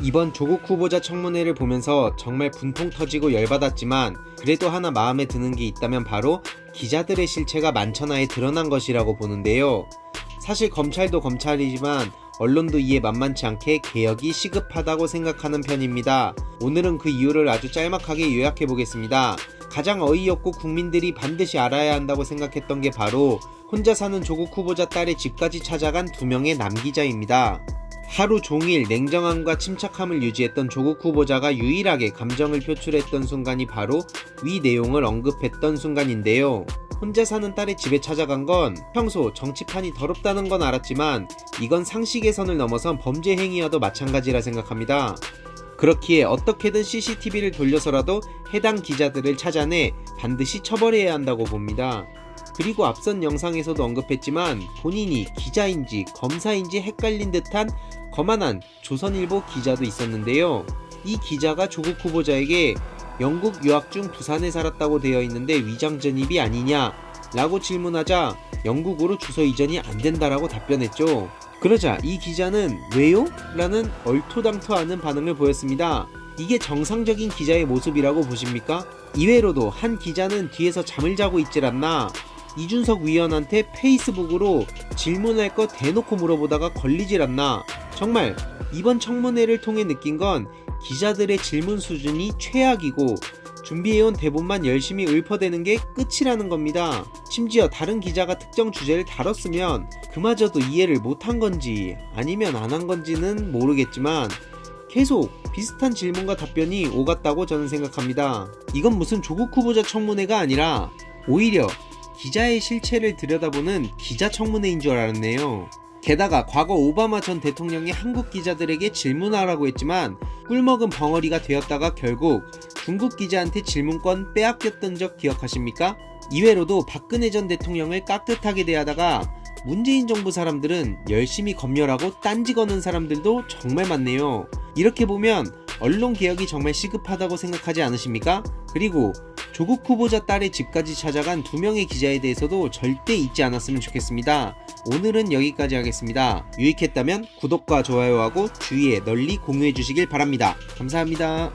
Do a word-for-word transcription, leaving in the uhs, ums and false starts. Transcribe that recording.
이번 조국 후보자 청문회를 보면서 정말 분통 터지고 열받았지만 그래도 하나 마음에 드는 게 있다면 바로 기자들의 실체가 만천하에 드러난 것이라고 보는데요. 사실 검찰도 검찰이지만 언론도 이에 만만치 않게 개혁이 시급하다고 생각하는 편입니다. 오늘은 그 이유를 아주 짤막하게 요약해 보겠습니다. 가장 어이없고 국민들이 반드시 알아야 한다고 생각했던 게 바로 혼자 사는 조국 후보자 딸의 집까지 찾아간 두 명의 남기자입니다. 하루 종일 냉정함과 침착함을 유지했던 조국 후보자가 유일하게 감정을 표출했던 순간이 바로 위 내용을 언급했던 순간인데요. 혼자 사는 딸의 집에 찾아간 건 평소 정치판이 더럽다는 건 알았지만 이건 상식의 선을 넘어선 범죄 행위와도 마찬가지라 생각합니다. 그렇기에 어떻게든 씨씨티비를 돌려서라도 해당 기자들을 찾아내 반드시 처벌해야 한다고 봅니다. 그리고 앞선 영상에서도 언급했지만 본인이 기자인지 검사인지 헷갈린 듯한 거만한 조선일보 기자도 있었는데요. 이 기자가 조국 후보자에게 영국 유학 중 부산에 살았다고 되어 있는데 위장 전입이 아니냐 라고 질문하자 영국으로 주소 이전이 안 된다라고 답변했죠. 그러자 이 기자는 왜요? 라는 얼토당토 않은 반응을 보였습니다. 이게 정상적인 기자의 모습이라고 보십니까? 이외로도 한 기자는 뒤에서 잠을 자고 있질 않나 이준석 위원한테 페이스북으로 질문할 거 대놓고 물어보다가 걸리질 않나. 정말 이번 청문회를 통해 느낀 건 기자들의 질문 수준이 최악이고 준비해온 대본만 열심히 읊어대는 게 끝이라는 겁니다. 심지어 다른 기자가 특정 주제를 다뤘으면 그마저도 이해를 못한 건지 아니면 안 한 건지는 모르겠지만 계속 비슷한 질문과 답변이 오갔다고 저는 생각합니다. 이건 무슨 조국 후보자 청문회가 아니라 오히려 기자의 실체를 들여다보는 기자 청문회인 줄 알았네요. 게다가 과거 오바마 전 대통령이 한국 기자들에게 질문하라고 했지만 꿀먹은 벙어리가 되었다가 결국 중국 기자한테 질문권 빼앗겼던 적 기억하십니까? 이외로도 박근혜 전 대통령을 깍듯하게 대하다가 문재인 정부 사람들은 열심히 검열하고 딴지 거는 사람들도 정말 많네요. 이렇게 보면 언론 개혁이 정말 시급하다고 생각하지 않으십니까? 그리고 조국 후보자 딸의 집까지 찾아간 두 명의 기자에 대해서도 절대 잊지 않았으면 좋겠습니다. 오늘은 여기까지 하겠습니다. 유익했다면 구독과 좋아요하고 주위에 널리 공유해 주시길 바랍니다. 감사합니다.